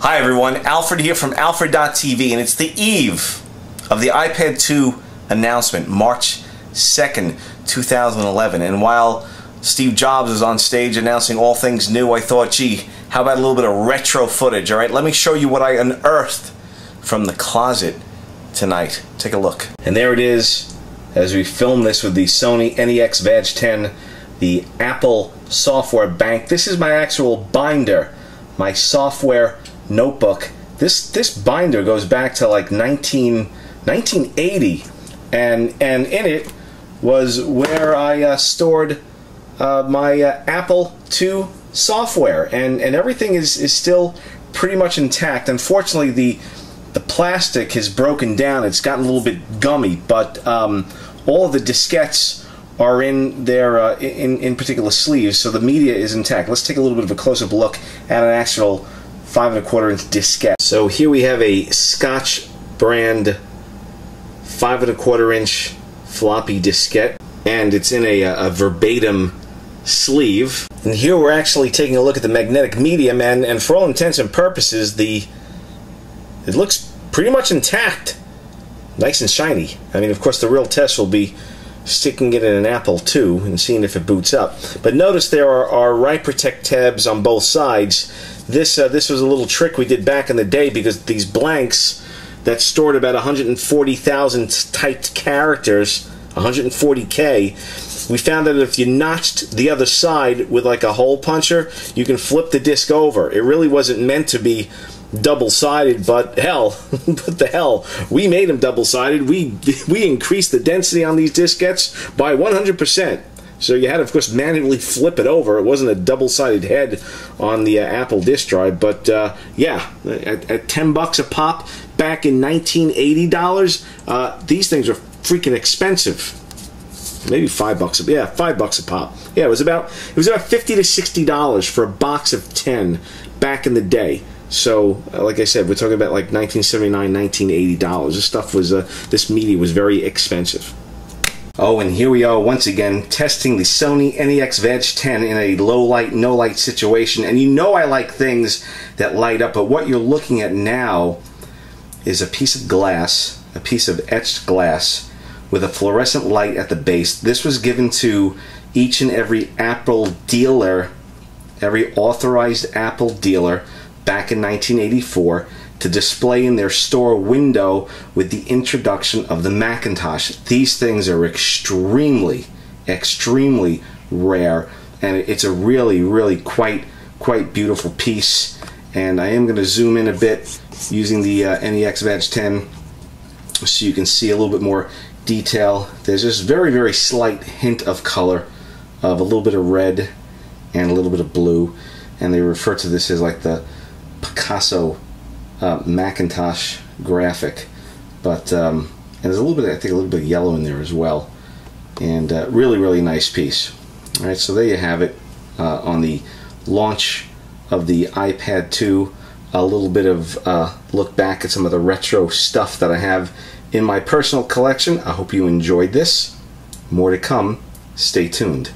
Hi everyone, Alfred here from Alfred.tv, and it's the eve of the iPad 2 announcement, March 2nd, 2011. And while Steve Jobs is on stage announcing all things new, I thought, gee, how about a little bit of retro footage? All right, let me show you what I unearthed from the closet tonight. Take a look. And there it is, as we film this with the Sony NEX-VG10, the Apple software bank. This is my actual binder, my software notebook. This binder goes back to like 1980, and in it was where I stored my Apple II software, and everything is still pretty much intact. Unfortunately, the plastic has broken down. It's gotten a little bit gummy, but all of the diskettes are in their in particular sleeves, so the media is intact. Let's take a little bit of a close-up look at an actual 5 1/4 inch diskette. So here we have a Scotch brand 5 1/4 inch floppy diskette, and it's in a verbatim sleeve. And here we're actually taking a look at the magnetic medium, and for all intents and purposes, it looks pretty much intact, nice and shiny. I mean, of course, the real test will be sticking it in an Apple II and seeing if it boots up. But notice there are write protect tabs on both sides. This was a little trick we did back in the day, because these blanks that stored about 140,000 typed characters, 140K, we found that if you notched the other side with like a hole puncher, you can flip the disc over. It really wasn't meant to be double-sided, but hell, what the hell, we made them double-sided. We increased the density on these diskettes by 100%. So you had to, of course, manually flip it over. It wasn't a double-sided head on the Apple disk drive, but yeah, at $10 a pop back in 1980 dollars, these things were freaking expensive. Maybe $5. Yeah, $5 a pop. Yeah, it was about $50 to $60 for a box of 10 back in the day. So, like I said, we're talking about like $1979, $1980. This stuff was, this media was very expensive. Oh, and here we are once again testing the Sony NEX-VG10 in a low light, no light situation. And you know I like things that light up, but what you're looking at now is a piece of glass, a piece of etched glass with a fluorescent light at the base. This was given to each and every Apple dealer, every authorized Apple dealer, back in 1984 to display in their store window with the introduction of the Macintosh. These things are extremely, extremely rare, and it's a really, really quite beautiful piece. And I am going to zoom in a bit using the NEX-VG10 so you can see a little bit more detail. There's this very, very slight hint of color of a little bit of red and a little bit of blue, and they refer to this as like the Picasso Macintosh graphic, but and there's a little bit, I think, a little bit of yellow in there as well, and really nice piece. All right, so there you have it on the launch of the iPad 2. A little bit of look back at some of the retro stuff that I have in my personal collection. I hope you enjoyed this. More to come. Stay tuned.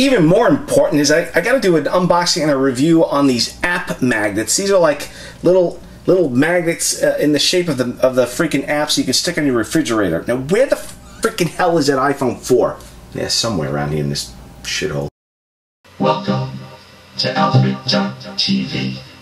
Even more important is I got to do an unboxing and a review on these app magnets. These are like little magnets in the shape of the freaking apps you can stick on your refrigerator. Now, where the freaking hell is that iPhone 4? Yeah, somewhere around here in this shithole. Welcome to Alfred.tv.